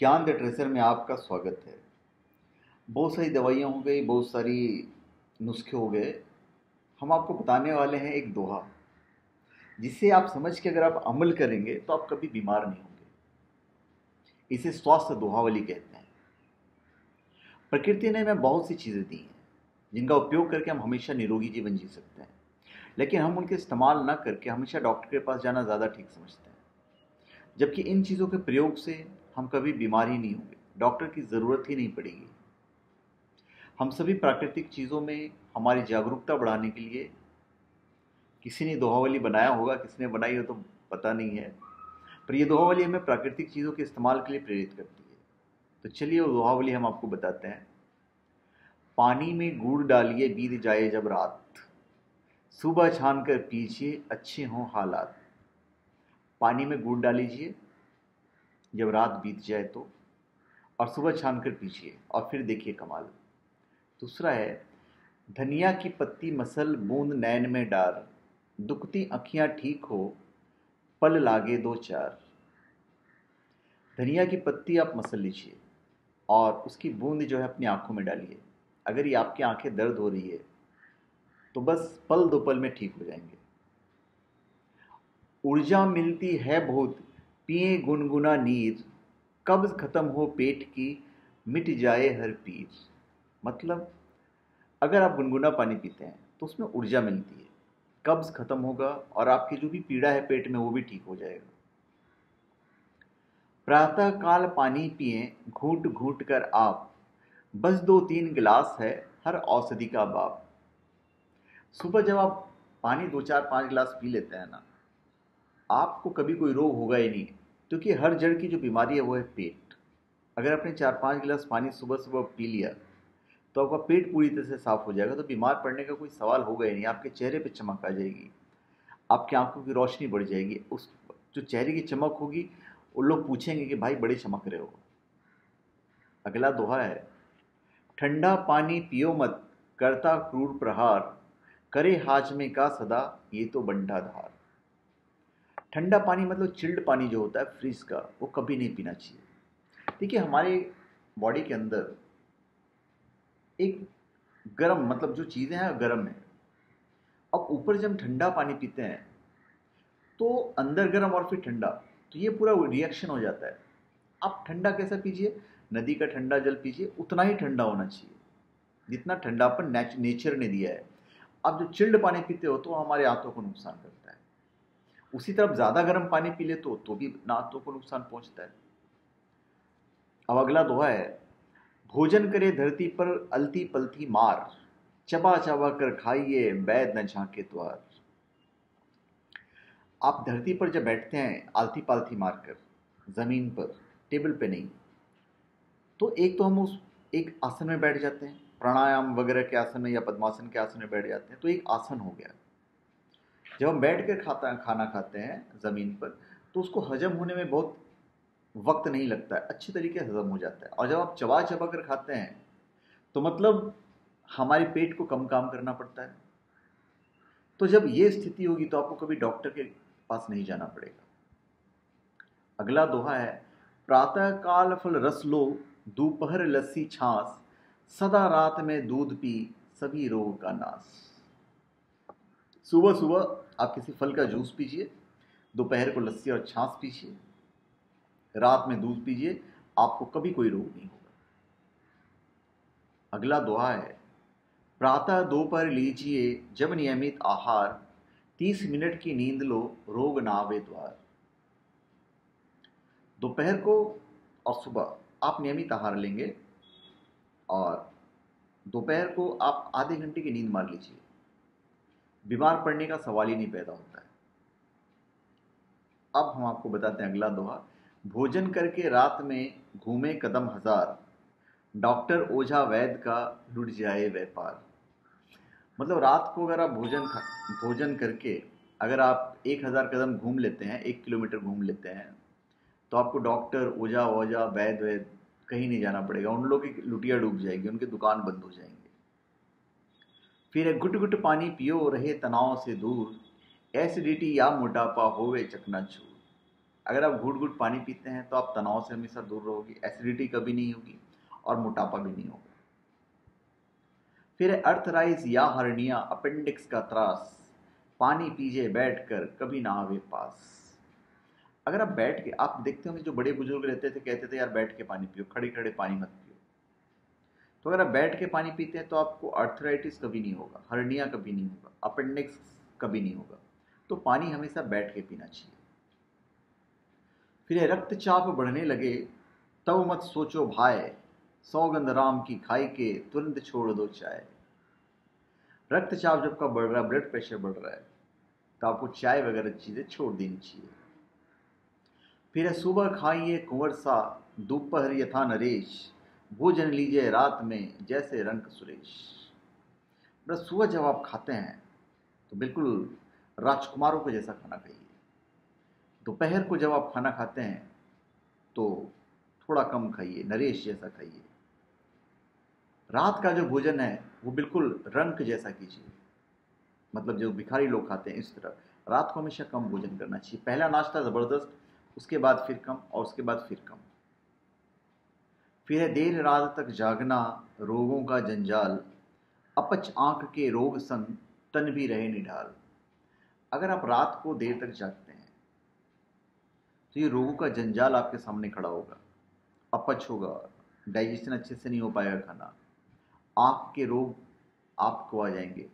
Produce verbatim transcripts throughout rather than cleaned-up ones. ज्ञान the treasure में आपका स्वागत है। बहुत सारी दवाइयाँ हो गई, बहुत सारी नुस्खे हो गए। हम आपको बताने वाले हैं एक दोहा, जिसे आप समझ के अगर आप अमल करेंगे तो आप कभी बीमार नहीं होंगे। इसे स्वास्थ्य दोहावली कहते हैं। प्रकृति ने हमें बहुत सी चीज़ें दी हैं जिनका उपयोग करके हम हमेशा निरोगी जीवन जी सकते हैं, लेकिन हम उनके इस्तेमाल ना करके हमेशा डॉक्टर के पास जाना ज़्यादा ठीक समझते हैं, जबकि इन चीज़ों के प्रयोग से हम कभी बीमार ही नहीं होंगे, डॉक्टर की ज़रूरत ही नहीं पड़ेगी। हम सभी प्राकृतिक चीज़ों में हमारी जागरूकता बढ़ाने के लिए किसी ने दोहावली बनाया होगा, किसने बनाई हो तो पता नहीं है, पर यह दोहावली हमें प्राकृतिक चीज़ों के इस्तेमाल के लिए प्रेरित करती है। तो चलिए वो दोहावली हम आपको बताते हैं। पानी में गुड़ डालिए बीत जाए जब रात, सुबह छान कर पीजिए अच्छे हों हालात। पानी में गुड़ डालीजिए जब रात बीत जाए तो, और सुबह छान कर पीजिए और फिर देखिए कमाल। दूसरा है, धनिया की पत्ती मसल बूंद नैन में डार, दुखती अखियाँ ठीक हो पल लागे दो चार। धनिया की पत्ती आप मसल लीजिए और उसकी बूंद जो है अपनी आँखों में डालिए। अगर ये आपकी आँखें दर्द हो रही है तो बस पल दो पल में ठीक हो जाएंगे। ऊर्जा मिलती है बहुत पिए गुनगुना नीर, कब्ज खत्म हो पेट की मिट जाए हर पीर। मतलब अगर आप गुनगुना पानी पीते हैं तो उसमें ऊर्जा मिलती है, कब्ज खत्म होगा और आपकी जो भी पीड़ा है पेट में वो भी ठीक हो जाएगा। प्रातः काल पानी पिए घूट घूट कर आप, बस दो तीन गिलास है हर औषधि का बाप। सुबह जब आप पानी दो चार पाँच गिलास पी लेते हैं ना, आपको कभी कोई रोग होगा ही नहीं, क्योंकि हर जड़ की जो बीमारी है वो है पेट। अगर आपने चार पाँच गिलास पानी सुबह सुबह पी लिया तो आपका पेट पूरी तरह से साफ हो जाएगा, तो बीमार पड़ने का कोई सवाल होगा ही नहीं। आपके चेहरे पे चमक आ जाएगी, आपकी आंखों की रोशनी बढ़ जाएगी। उस जो चेहरे की चमक होगी वो लोग पूछेंगे कि भाई बड़े चमक रहे हो। अगला दोहा है, ठंडा पानी पियो मत करता क्रूर प्रहार, करे हाजमे का सदा ये तो बंटाधार। ठंडा पानी मतलब चिल्ड पानी जो होता है फ्रिज का, वो कभी नहीं पीना चाहिए। देखिए हमारे बॉडी के अंदर एक गर्म मतलब जो चीज़ें हैं गर्म है, अब ऊपर जब ठंडा पानी पीते हैं तो अंदर गर्म और फिर ठंडा, तो ये पूरा रिएक्शन हो जाता है। आप ठंडा कैसा पीजिए, नदी का ठंडा जल पीजिए, उतना ही ठंडा होना चाहिए जितना ठंडापन नेचर ने दिया है। आप जो चिल्ड पानी पीते हो तो हमारे आंतों को नुकसान करता है। उसी तरफ ज़्यादा गर्म पानी पी ले तो, तो भी आंतों को नुकसान पहुंचता है। अब अगला दोहा है, भोजन करे धरती पर अलती पलती मार, चबा चबा कर खाइए बैद न झांके द्वार। आप धरती पर जब बैठते हैं आलती पालती मार कर, ज़मीन पर टेबल पे नहीं, तो एक तो हम उस एक आसन में बैठ जाते हैं, प्राणायाम वगैरह के आसन में या पद्मासन के आसन में बैठ जाते हैं, तो एक आसन हो गया। जब हम बैठ कर खाता खाना खाते हैं ज़मीन पर तो उसको हजम होने में बहुत वक्त नहीं लगता है, अच्छे तरीके से हजम हो जाता है। और जब आप चबा चबा कर खाते हैं तो मतलब हमारे पेट को कम काम करना पड़ता है। तो जब ये स्थिति होगी तो आपको कभी डॉक्टर के पास नहीं जाना पड़ेगा। अगला दोहा है, प्रातः काल फल रस लो दोपहर लस्सी छाँस, सदा रात में दूध पी सभी रोग का नाश। सुबह सुबह आप किसी फल का जूस पीजिए, दोपहर को लस्सी और छाछ पीजिए, रात में दूध पीजिए, आपको कभी कोई रोग नहीं होगा। अगला दोहा है, प्रातः दोपहर लीजिए जब नियमित आहार, तीस मिनट की नींद लो रोग ना आवे द्वार। दोपहर को और सुबह आप नियमित आहार लेंगे और दोपहर को आप आधे घंटे की नींद मार लीजिए, बीमार पड़ने का सवाल ही नहीं पैदा होता है। अब हम आपको बताते हैं अगला दोहा, भोजन करके रात में घूमे कदम हजार, डॉक्टर ओझा वैद्य का लुट जाए व्यापार। मतलब रात को अगर आप भोजन खा भोजन करके अगर आप एक हज़ार कदम घूम लेते हैं, एक किलोमीटर घूम लेते हैं, तो आपको डॉक्टर ओझा ओझा वैद्य वैद्य कहीं नहीं जाना पड़ेगा, उन लोगों की लुटिया डूब जाएगी, उनके दुकान बंद हो जाएंगे। फिर घुट घुट पानी पियो रहे तनाव से दूर, एसिडिटी या मोटापा होवे चकनाचूर। अगर आप घूट घूट पानी पीते हैं तो आप तनाव से हमेशा दूर रहोगे, एसिडिटी कभी नहीं होगी और मोटापा भी नहीं होगा। फिर अर्थराइज या हर्निया, अपेंडिक्स का त्रास, पानी पीजे बैठकर कभी ना आवे पास। अगर आप बैठ के, आप देखते होंगे जो बड़े बुजुर्ग रहते थे कहते थे यार बैठ के पानी पियो, खड़े खड़े पानी मत पियो। तो अगर आप बैठ के पानी पीते हैं तो आपको अर्थराइटिस कभी नहीं होगा, हर्निया कभी नहीं होगा, अपेंडिक्स कभी नहीं होगा। तो पानी हमेशा बैठ के पीना चाहिए। फिर रक्तचाप बढ़ने लगे तब मत सोचो भाए, सौगंध राम की खाई के तुरंत छोड़ दो चाय। रक्तचाप जब का बढ़ रहा है, ब्लड प्रेशर बढ़ रहा है, तो आपको चाय वगैरह चीज़ें छोड़ देनी चाहिए। फिर सुबह खाइए कुंवर सा, दोपहर यथा नरेश, भोजन लीजिए रात में जैसे रंग सुरेश। बस सुबह जब आप खाते हैं तो बिल्कुल राजकुमारों को जैसा खाना खाइए। दोपहर को जब आप खाना खाते हैं तो थोड़ा कम खाइए, नरेश जैसा खाइए। रात का जो भोजन है वो बिल्कुल रंग जैसा कीजिए, मतलब जो भिखारी लोग खाते हैं इस तरह। रात को हमेशा कम भोजन करना चाहिए, पहला नाश्ता ज़बरदस्त, उसके बाद फिर कम और उसके बाद फिर कम। फिर देर रात तक जागना, रोगों का जंजाल, अपच आंख के रोग संग तन भी रहे निढाल। अगर आप रात को देर तक जागते हैं तो ये रोगों का जंजाल आपके सामने खड़ा होगा, अपच होगा, डाइजेशन अच्छे से नहीं हो पाएगा खाना, आँख के रोग आपको आ जाएंगे,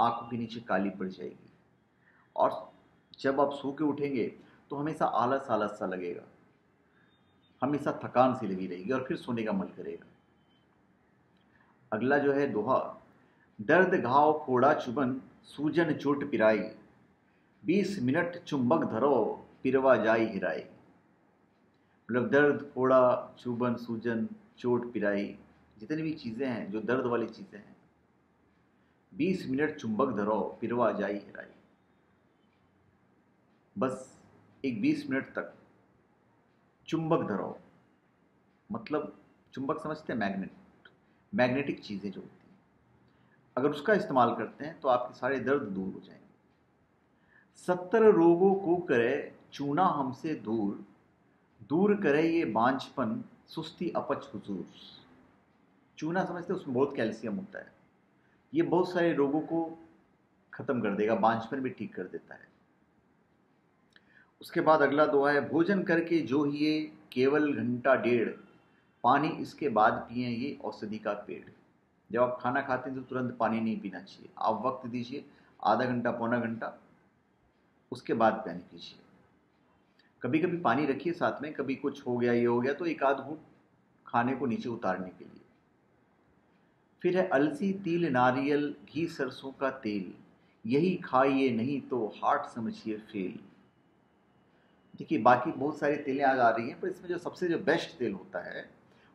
आँखों के नीचे काली पड़ जाएगी। और जब आप सो के उठेंगे तो हमेशा आलस आलस सा लगेगा, हमेशा थकान सी लगी रहेगी और फिर सोने का मन करेगा। अगला जो है दोहा, दर्द घाव फोड़ा चुबन, सूजन चोट पिराई, बीस मिनट चुंबक धरो पिरवा जाई हिराई। मतलब दर्द, फोड़ा, चुबन, सूजन, चोट, पिराई, जितनी भी चीज़ें हैं जो दर्द वाली चीज़ें हैं, बीस मिनट चुंबक धरो पिरवा जाई हिराई। बस एक बीस मिनट तक चुंबक धरो, मतलब चुंबक समझते हैं मैग्नेट, मैग्नेटिक चीज़ें जो होती हैं, अगर उसका इस्तेमाल करते हैं तो आपके सारे दर्द दूर हो जाएंगे। सत्तर रोगों को करे चूना हमसे दूर, दूर करे ये बांझपन सुस्ती अपच हुजूर। चूना समझते हैं, उसमें बहुत कैल्शियम होता है, ये बहुत सारे रोगों को ख़त्म कर देगा, बांझपन भी ठीक कर देता है। उसके बाद अगला दोहा है, भोजन करके जो हिए केवल घंटा डेढ़, पानी इसके बाद पिए ये औषधि का पेड़। जब आप खाना खाते हैं तो तुरंत पानी नहीं पीना चाहिए, आप वक्त दीजिए, आधा घंटा पौना घंटा, उसके बाद पानी पीजिए। कभी कभी पानी रखिए साथ में, कभी कुछ हो गया ये हो गया तो एक आध घूंट खाने को नीचे उतारने के लिए। फिर है अलसी, तिल, नारियल, घी, सरसों का तेल, यही खाइए नहीं तो हार्ट समझिए फेल। देखिए बाकी बहुत सारी तेलें आज आ रही हैं, पर इसमें जो सबसे जो बेस्ट तेल होता है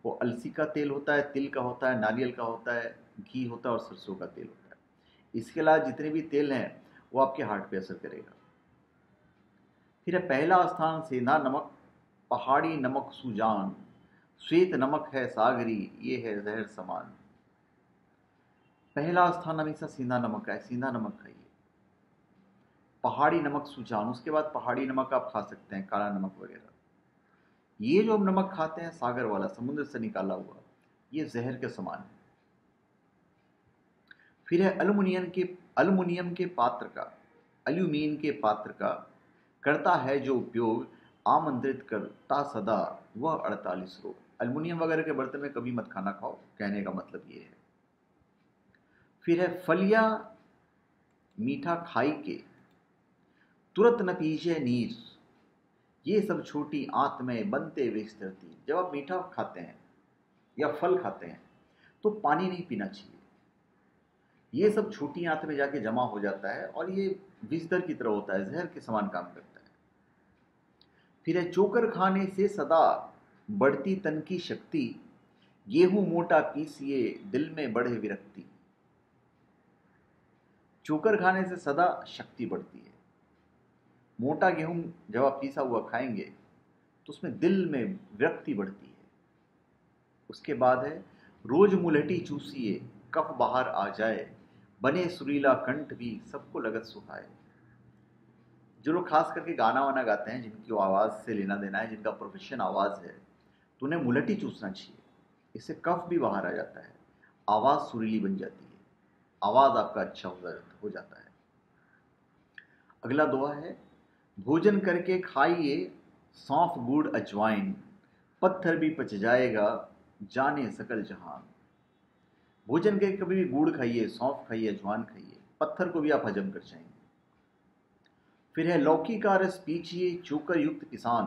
वो अलसी का तेल होता है, तिल का होता है, नारियल का होता है, घी होता है और सरसों का तेल होता है। इसके अलावा जितने भी तेल हैं वो आपके हार्ट पे असर करेगा। फिर पहला स्थान सेंधा नमक, पहाड़ी नमक सुजान, श्वेत नमक है सागरी, ये है जहर समान। पहला स्थान हमेशा सेंधा नमक का है, सेंधा नमक खाइए। पहाड़ी नमक सुजान, उसके बाद पहाड़ी नमक आप खा सकते हैं, काला नमक वगैरह। ये जो हम नमक खाते हैं सागर वाला, समुद्र से निकाला हुआ, ये जहर के समान है। फिर है अल्युमिनियम के अल्युमिनियम के पात्र का अल्यूमिन के पात्र का करता है जो उपयोग, आमंत्रित करता सदा वह अड़तालीस रोग। अल्युमिनियम वगैरह के बर्तन में कभी मत खाना खाओ, कहने का मतलब ये है। फिर है फलिया मीठा खाई के तुरंत न पीजिए नीर, ये सब छोटी आंत में बनते विस्तर तीर। जब आप मीठा खाते हैं या फल खाते हैं तो पानी नहीं पीना चाहिए, ये सब छोटी आंत में जाके जमा हो जाता है और ये विस्तर की तरह होता है, जहर के समान काम करता है। फिर है चोकर खाने से सदा बढ़ती तन की शक्ति, गेहूं मोटा पीसिए दिल में बढ़े विरक्ति। चोकर खाने से सदा शक्ति बढ़ती है। मोटा गेहूं जब आप पीसा हुआ खाएंगे तो उसमें दिल में विरक्ति बढ़ती है। उसके बाद है रोज मुलहटी चूसिए, कफ बाहर आ जाए, बने सुरीला कंठ भी सबको लगत सुहाए। जो लोग खास करके गाना वाना गाते हैं, जिनकी आवाज़ से लेना देना है, जिनका प्रोफेशन आवाज़ है, तो उन्हें मुलटी चूसना चाहिए। इससे कफ भी बाहर आ जाता है, आवाज़ सुरीली बन जाती है, आवाज़ आपका अच्छा हो जाता है। अगला दुआ है, भोजन करके खाइए सौंफ गुड़ अजवाइन, पत्थर भी पच जाएगा जाने सकल जहान। भोजन के कभी भी गुड़ खाइए, सौंफ खाइए, अजवाइन खाइए, पत्थर को भी आप हजम कर जाएंगे। फिर है, लौकी का रस पीछिए चोकर युक्त किसान,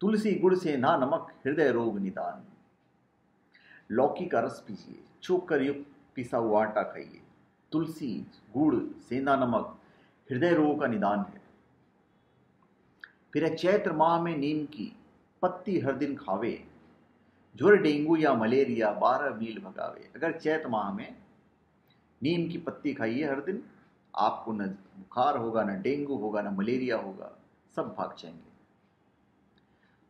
तुलसी गुड़ से ना नमक हृदय रोग निदान। लौकी का रस पीछिए, चोकर युक्त पिसा हुआ आटा खाइए, तुलसी गुड़ से ना नमक हृदय रोग का निदान है। फिर है, चैत्र माह में नीम की पत्ती हर दिन खावे, ज्वर डेंगू या मलेरिया बारह मील भगावे। अगर चैत माह में नीम की पत्ती खाइए हर दिन, आपको न बुखार होगा, न डेंगू होगा, न मलेरिया होगा, सब भाग जाएंगे।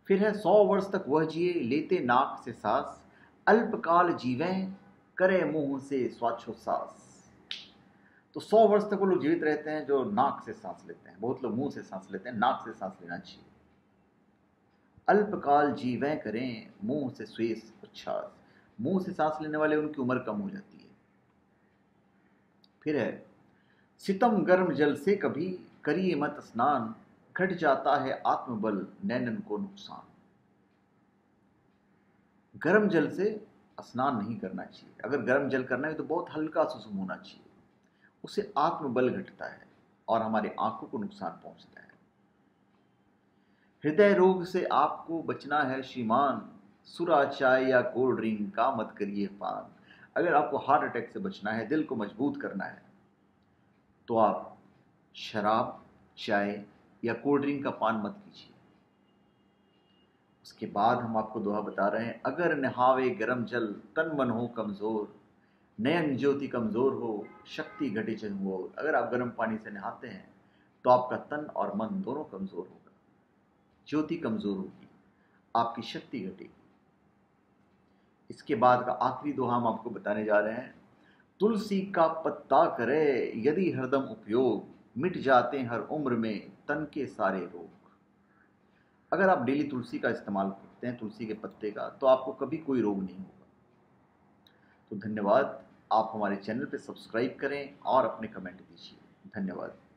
फिर है, सौ वर्ष तक वह जिए लेते नाक से सांस, अल्पकाल जीवें करे मुंह से स्वाच्छ्वास। तो सौ वर्ष तक वो लोग जीवित रहते हैं जो नाक से सांस लेते हैं। बहुत लोग मुंह से सांस लेते हैं, नाक से सांस लेना चाहिए। अल्पकाल जीवें करें मुंह से स्वेस उच्छ्वास, मुंह से सांस लेने वाले उनकी उम्र कम हो जाती है। फिर है, सितम गर्म जल से कभी करिए मत स्नान, घट जाता है आत्मबल नैनन को नुकसान। गर्म जल से स्नान नहीं करना चाहिए। अगर गर्म जल करना है तो बहुत हल्का सुसुम होना चाहिए, उससे आत्मबल घटता है और हमारी आंखों को नुकसान पहुंचता है। हृदय रोग से आपको बचना है श्रीमान, सुरा चाय या कोल्ड ड्रिंक का मत करिए पान। अगर आपको हार्ट अटैक से बचना है, दिल को मजबूत करना है, तो आप शराब, चाय या कोल्ड ड्रिंक का पान मत कीजिए। उसके बाद हम आपको दुआ बता रहे हैं, अगर नहावे गरम जल तन मन हो कमज़ोर, नयन ज्योति कमज़ोर हो शक्ति घटे चंगो। अगर आप गर्म पानी से नहाते हैं तो आपका तन और मन दोनों कमज़ोर होगा, ज्योति कमजोर होगी, आपकी शक्ति घटेगी। इसके बाद का आखिरी दुआ हम आपको बताने जा रहे हैं, तुलसी का पत्ता करे यदि हरदम उपयोग, मिट जाते हैं हर उम्र में तन के सारे रोग। अगर आप डेली तुलसी का इस्तेमाल करते हैं, तुलसी के पत्ते का, तो आपको कभी कोई रोग नहीं होगा। तो धन्यवाद। आप हमारे चैनल पर सब्सक्राइब करें और अपने कमेंट दीजिए। धन्यवाद।